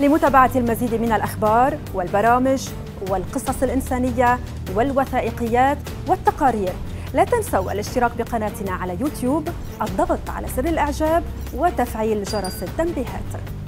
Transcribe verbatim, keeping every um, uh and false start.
لمتابعة المزيد من الأخبار والبرامج والقصص الإنسانية والوثائقيات والتقارير، لا تنسوا الاشتراك بقناتنا على يوتيوب، الضغط على زر الإعجاب وتفعيل جرس التنبيهات.